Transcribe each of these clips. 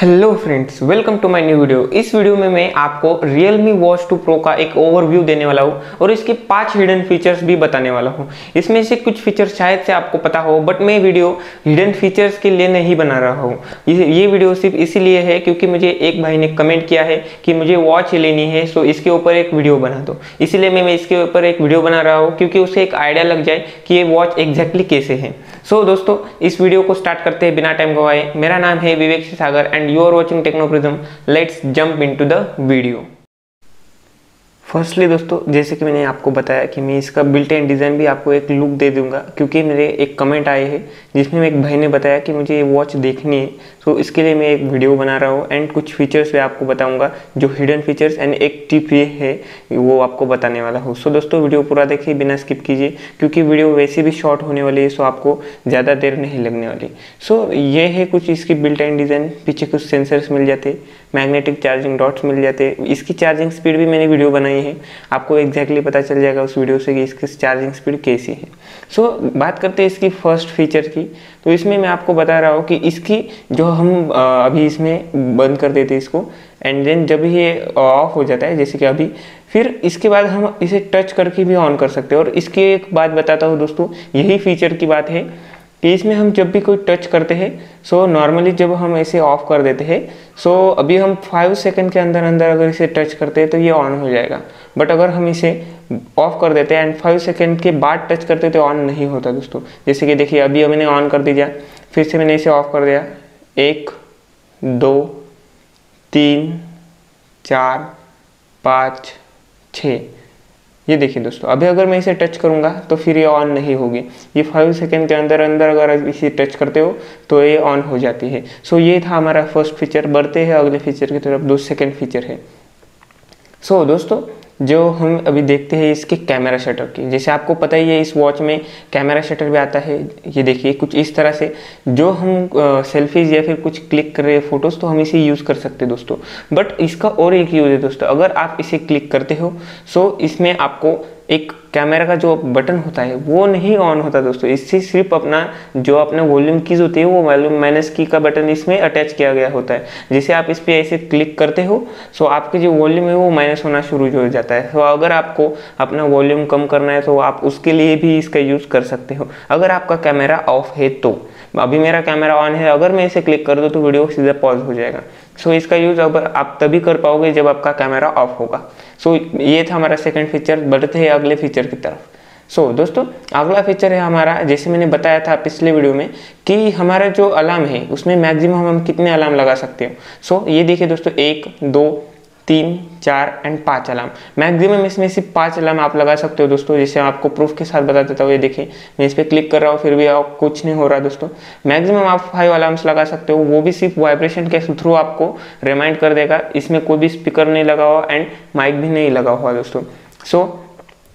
Hello friends, welcome to my new video. इस video में मैं आपको Realme Watch 2 Pro का एक ओवरव्यू देने वाला हूँ और इसके 5 हिडन फीचर्स भी बताने वाला हूँ। इसमें से कुछ फीचर्स शायद से आपको पता हो, बट मैं वीडियो हिडन फीचर्स के लिए नहीं बना रहा हूँ। ये वीडियो सिर्फ इसीलिए है क्योंकि मुझे एक भाई ने कमेंट किया है कि मुझे वॉच लेनी है, सो इसके ऊपर एक वीडियो बना दो। इसीलिए मैं इसके ऊपर एक वीडियो बना रहा हूँ क्योंकि उसे एक आइडिया लग जाए कि ये वॉच एग्जैक्टली कैसे है। सो दोस्तों, इस वीडियो को स्टार्ट करते हैं बिना टाइम गवाए। मेरा नाम है Vivek Kshirsagar and you are watching Technoprism. Let's jump into the video. Firstly दोस्तों, जैसे कि मैंने आपको बताया कि मैं इसका बिल्ट इन डिज़ाइन भी आपको एक लुक दे दूंगा क्योंकि मेरे एक कमेंट आए हैं जिसमें एक भाई ने बताया कि मुझे ये वॉच देखनी है, तो इसके लिए मैं एक वीडियो बना रहा हूँ एंड कुछ फीचर्स मैं आपको बताऊंगा जो हिडन फीचर्स एंड एक टिप ये है वो आपको बताने वाला हूँ। सो दोस्तों, वीडियो पूरा देखिए बिना स्किप कीजिए क्योंकि वीडियो वैसे भी शॉर्ट होने वाली है, सो आपको ज़्यादा देर नहीं लगने वाली। सो ये है कुछ इसकी बिल्ट इन डिज़ाइन। पीछे कुछ सेंसर्स मिल जाते, मैग्नेटिक चार्जिंग डॉट्स मिल जाते। इसकी चार्जिंग स्पीड भी मैंने वीडियो बनाई है, आपको एग्जैक्टली पता चल जाएगा उस वीडियो से कि इसकी चार्जिंग स्पीड कैसी है। सो बात करते हैं इसकी फर्स्ट फीचर की। तो इसमें मैं आपको बता रहा हूँ कि इसकी जो हम अभी इसमें बंद कर देते हैं इसको, एंड देन जब ये ऑफ हो जाता है जैसे कि अभी, फिर इसके बाद हम इसे टच करके भी ऑन कर सकते हैं। और इसकी एक बात बताता हूँ दोस्तों, यही फीचर की बात है कि इसमें हम जब भी कोई टच करते हैं, सो नॉर्मली जब हम इसे ऑफ कर देते हैं, सो अभी हम 5 सेकंड के अंदर अंदर अगर इसे टच करते हैं तो ये ऑन हो जाएगा। बट अगर हम इसे ऑफ कर देते हैं एंड 5 सेकंड के बाद टच करते हैं तो ऑन नहीं होता दोस्तों। जैसे कि देखिए, अभी मैंने ऑन कर दिया, फिर से मैंने इसे ऑफ कर दिया, 1 2 3 4 5 6। ये देखिए दोस्तों, अभी अगर मैं इसे टच करूंगा तो फिर ये ऑन नहीं होगी। ये 5 सेकंड के अंदर अंदर अगर इसे टच करते हो तो ये ऑन हो जाती है। सो ये था हमारा फर्स्ट फीचर। बढ़ते हैं अगले फीचर की तरफ, दो सेकंड फीचर है। सो दोस्तों, जो हम अभी देखते हैं इसके कैमरा शटर की, जैसे आपको पता ही है इस वॉच में कैमरा शटर भी आता है। ये देखिए कुछ इस तरह से, जो हम सेल्फीज या फिर कुछ क्लिक कर रहे हैं फोटोज़ तो हम इसे यूज़ कर सकते हैं दोस्तों। बट इसका और एक यूज़ है दोस्तों, अगर आप इसे क्लिक करते हो सो इसमें आपको एक कैमरा का जो बटन होता है वो नहीं ऑन होता दोस्तों। इससे सिर्फ अपना जो अपने वॉल्यूम कीज होती है वो वॉल्यूम माइनस की का बटन इसमें अटैच किया गया होता है। जैसे आप इस पर ऐसे क्लिक करते हो सो आपके जो वॉल्यूम है वो माइनस होना शुरू हो जाता है। तो अगर आपको अपना वॉल्यूम कम करना है तो आप उसके लिए भी इसका यूज़ कर सकते हो, अगर आपका कैमरा ऑफ है तो। अभी मेरा कैमरा ऑन है, अगर मैं इसे क्लिक कर दूँ तो वीडियो सीधा पॉज हो जाएगा। सो इसका यूज़ अगर आप तभी कर पाओगे जब आपका कैमरा ऑफ होगा। सो ये था हमारा सेकंड फीचर। बढ़ते हैं अगले फीचर की तरफ। सो दोस्तों, अगला फीचर है हमारा, जैसे मैंने बताया था पिछले वीडियो में, कि हमारा जो अलार्म है उसमें मैक्सिमम हम कितने अलार्म लगा सकते हो। सो ये देखिए दोस्तों, 1 2 3 4 एंड 5 अलार्म। मैक्सिमम इसमें सिर्फ 5 अलार्म आप लगा सकते हो दोस्तों। जैसे मैं आपको प्रूफ के साथ बता देता हूँ, ये देखिए मैं इस पर क्लिक कर रहा हूँ फिर भी आप कुछ नहीं हो रहा दोस्तों। मैक्सिमम आप 5 अलार्म्स लगा सकते हो, वो भी सिर्फ वाइब्रेशन के थ्रू आपको रिमाइंड कर देगा। इसमें कोई भी स्पीकर नहीं लगा हुआ एंड माइक भी नहीं लगा हुआ दोस्तों। सो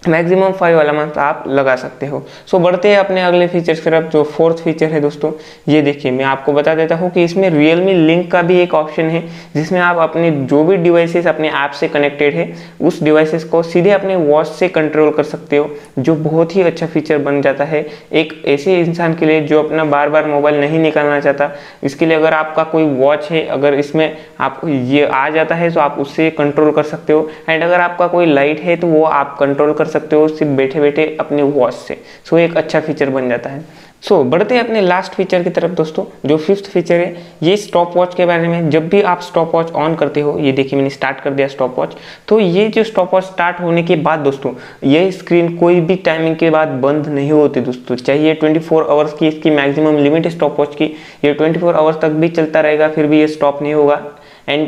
मैक्सिमम 5 अलार्म आप लगा सकते हो। सो बढ़ते हैं अपने अगले फीचर्स की तरफ, जो फोर्थ फीचर है दोस्तों। ये देखिए, मैं आपको बता देता हूँ कि इसमें Realme Link का भी एक ऑप्शन है जिसमें आप अपने जो भी डिवाइसेस अपने ऐप से कनेक्टेड है उस डिवाइसेस को सीधे अपने वॉच से कंट्रोल कर सकते हो, जो बहुत ही अच्छा फीचर बन जाता है एक ऐसे इंसान के लिए जो अपना बार बार मोबाइल नहीं निकालना चाहता। इसके लिए अगर आपका कोई वॉच है, अगर इसमें आपको ये आ जाता है तो आप उससे कंट्रोल कर सकते हो। एंड अगर आपका कोई लाइट है तो वो आप कंट्रोल कर सकते हो सिर्फ बैठे बैठे अपने वॉच से। सो एक अच्छा फीचर बन जाता है। सो बढ़ते हैं अपने लास्ट फीचर की तरफ दोस्तों, जो फिफ्थ फीचर है। ये स्टॉप वॉच के बारे में, जब भी आप स्टॉप वॉच ऑन करते हो, ये देखिए मैंने स्टार्ट कर दिया स्टॉप वॉच, तो ये जो स्टॉप वॉच स्टार्ट होने के बाद दोस्तों ये स्क्रीन कोई भी टाइमिंग के बाद बंद नहीं होती दोस्तों। चाहिए 24 आवर्स की इसकी मैक्सिमम लिमिट है स्टॉप वॉच की, ये 24 आवर्स तक भी चलता रहेगा फिर भी ये स्टॉप नहीं होगा। एंड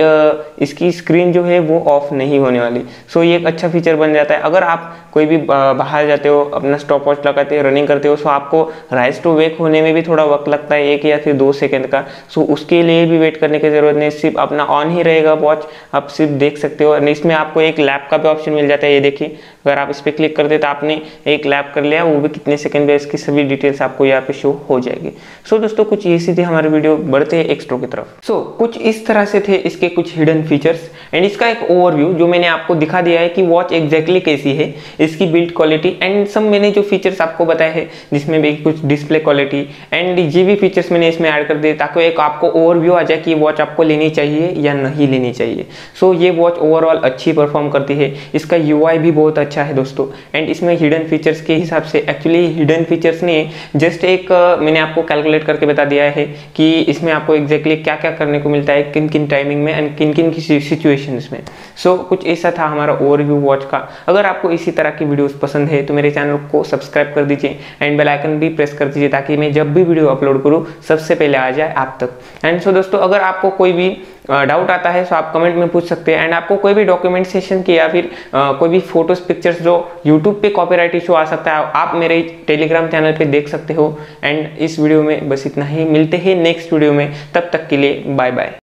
इसकी स्क्रीन जो है वो ऑफ नहीं होने वाली। सो ये एक अच्छा फीचर बन जाता है। अगर आप कोई भी बाहर जाते हो, अपना स्टॉप वॉच लगाते हो, रनिंग करते हो, सो आपको राइज टू वेक होने में भी थोड़ा वक्त लगता है, 1 या फिर 2 सेकंड का। सो उसके लिए भी वेट करने की ज़रूरत नहीं, सिर्फ अपना ऑन ही रहेगा वॉच, आप सिर्फ देख सकते हो। एंड इसमें आपको एक लैप का भी ऑप्शन मिल जाता है। ये देखिए, अगर आप इस पर क्लिक करते तो आपने एक लैप कर लिया, वो भी कितने सेकंड में, इसकी सभी डिटेल्स आपको यहाँ पे शो हो जाएगी। सो दोस्तों, कुछ ये सी थी हमारी वीडियो। बढ़ते हैं एक्स्ट्रा की तरफ। सो कुछ इस तरह से थे इसके कुछ हिडन फीचर्स एंड इसका एक ओवरव्यू जो मैंने आपको दिखा दिया है कि वॉच एग्जैक्टली कैसी है, इसकी बिल्ड क्वालिटी एंड सब मैंने जो फीचर्स आपको बताए हैं, जिसमें भी कुछ डिस्प्ले क्वालिटी एंड ये भी फीचर्स मैंने इसमें ऐड कर दिए ताकि एक आपको ओवरव्यू आ जाए कि वॉच आपको लेनी चाहिए या नहीं लेनी चाहिए। सो ये वॉच ओवरऑल अच्छी परफॉर्म करती है, इसका यूआई भी बहुत अच्छा है दोस्तों एंड इसमें हिडन फीचर्स के हिसाब से एक्चुअली हिडन फीचर्स ने जस्ट एक मैंने आपको कैलकुलेट करके बता दिया है कि इसमें आपको एग्जैक्टली क्या क्या करने को मिलता है, किन किन टाइमिंग में एंड किन किन सिचुएशंस में। सो कुछ ऐसा था हमारा ओवरव्यू वॉच का। अगर आपको इसी तरह की वीडियोस पसंद है तो मेरे चैनल को सब्सक्राइब कर दीजिए एंड बेल आइकन भी प्रेस कर दीजिए ताकि मैं जब भी वीडियो अपलोड करूँ सबसे पहले आ जाए आप तक। एंड सो दोस्तों अगर आपको कोई भी डाउट आता है सो आप कमेंट में पूछ सकते हैं एंड आपको कोई भी डॉक्यूमेंटेशन की या फिर कोई भी फोटोज पिक्चर्स जो यूट्यूब पे कॉपीराइट इशू आ सकता है आप मेरे टेलीग्राम चैनल पे देख सकते हो। एंड इस वीडियो में बस इतना ही, मिलते हैं नेक्स्ट वीडियो में, तब तक के लिए बाय बाय।